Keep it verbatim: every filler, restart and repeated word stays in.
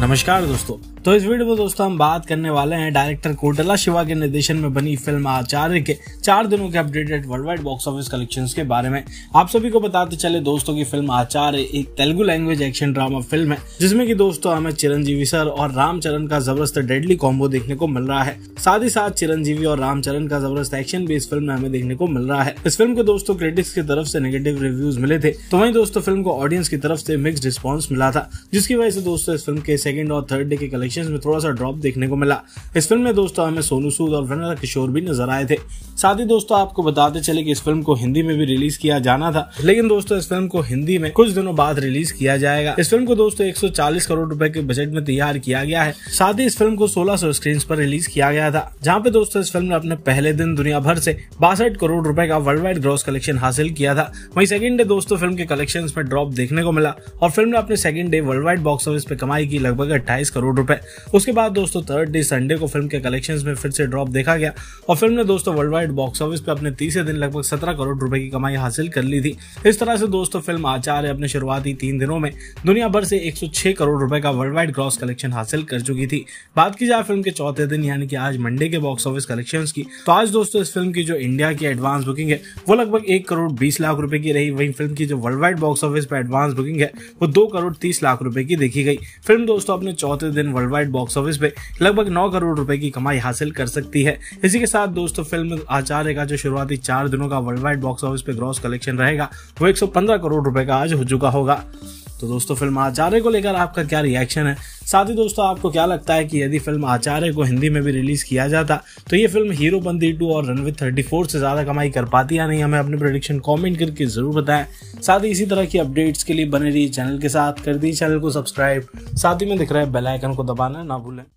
नमस्कार दोस्तों, तो इस वीडियो में दोस्तों हम बात करने वाले हैं डायरेक्टर कोटला शिवा के निर्देशन में बनी फिल्म आचार्य के चार दिनों के updated world wide box office collections के बारे में। आप सभी को बताते चले दोस्तों की फिल्म आचार्य एक Telugu language action drama film है, जिसमें की दोस्तों हमें चिरंजीवी सर और रामचरण का जबरदस्त डेडली कॉम्बो देखने को मिल रहा है। साथ ही साथ चिरंजीवी और रामचरण का जबरदस्त एक्शन भी इस फिल्म में हमें देखने को मिल रहा है। इस फिल्म को दोस्तों क्रिटिक्स की तरफ से नेगेटिव रिव्यूज मिले थे, तो वहीं दोस्तों फिल्म को ऑडियंस की तरफ से मिक्स्ड रिस्पॉन्स मिला था, जिसकी वजह से दोस्तों इस फिल्म के सेकंड और थर्ड डे के कलेक्शंस में थोड़ा सा ड्रॉप देखने को मिला। इस फिल्म में दोस्तों हमें सोनू सूद और वंदना किशोर भी नजर आए थे। साथ ही दोस्तों आपको बताते चले कि इस फिल्म को हिंदी में भी रिलीज किया जाना था, लेकिन दोस्तों इस फिल्म को हिंदी में कुछ दिनों बाद रिलीज किया जाएगा। इस फिल्म को दोस्तों एक सौ चालीस करोड़ रुपए के बजट में तैयार किया गया है। साथ ही इस फिल्म को सोलह सौ स्क्रीन पर रिलीज किया गया था, जहाँ पे दोस्तों इस फिल्म ने अपने पहले दिन दुनिया भर से बासठ करोड़ रूपये का वर्ल्ड वाइड ग्रॉस कलेक्शन हासिल किया था। वही सेकंड डे दोस्तों फिल्म के कलेक्शन में ड्रॉप देखने को मिला और फिल्म ने अपने second day world wide box office पे कमाई की लगभग अट्ठाईस करोड़ रुपए। उसके बाद दोस्तों थर्ड डे संडे को फिल्म के कलेक्शंस में फिर से ड्रॉप देखा गया और फिल्म ने दोस्तों वर्ल्ड वाइड बॉक्स ऑफिस पे अपने तीसरे दिन लगभग सत्रह करोड़ रुपए की कमाई हासिल कर ली थी। इस तरह से दोस्तों फिल्म आचार्य अपने शुरुआती तीन दिनों में दुनिया भर से एक सौ छह करोड़ रुपए का वर्ल्ड वाइड ग्रॉस कलेक्शन हासिल कर चुकी थी। बात की जाए फिल्म के चौथे दिन यानी कि आज मंडे के बॉक्स ऑफिस कलेक्शन की, तो आज दोस्तों इस फिल्म की जो इंडिया की एडवांस बुकिंग है वो लगभग एक करोड़ बीस लाख रुपए की रही। वही फिल्म की जो वर्ल्ड वाइड बॉक्स ऑफिस पे एडवांस बुकिंग है वो दो करोड़ तीस लाख रुपए की देखी गई। फिल्म दोस्तों अपने चौथे दिन वर्ल्ड वाइड बॉक्स ऑफिस पे लगभग नौ करोड़ रुपए की कमाई हासिल कर सकती है। इसी के साथ दोस्तों फिल्म आचार्य का जो शुरुआती चार दिनों का वर्ल्ड वाइड बॉक्स ऑफिस पे ग्रॉस कलेक्शन रहेगा वो एक सौ पंद्रह करोड़ रुपए का आज हो चुका होगा। तो दोस्तों फिल्म आचार्य को लेकर आपका क्या रिएक्शन है? साथ ही दोस्तों आपको क्या लगता है कि यदि फिल्म आचार्य को हिंदी में भी रिलीज किया जाता तो ये फिल्म हीरोपंती टू और रनवे थर्टी फोर से ज़्यादा कमाई कर पाती या नहीं? हमें अपने प्रेडिक्शन कमेंट करके ज़रूर बताएं। साथ ही इसी तरह की अपडेट्स के लिए बने रहिए चैनल के साथ, कर दीजिए चैनल को सब्सक्राइब, साथ ही में दिख रहा है बेल आइकन को दबाना ना भूलें।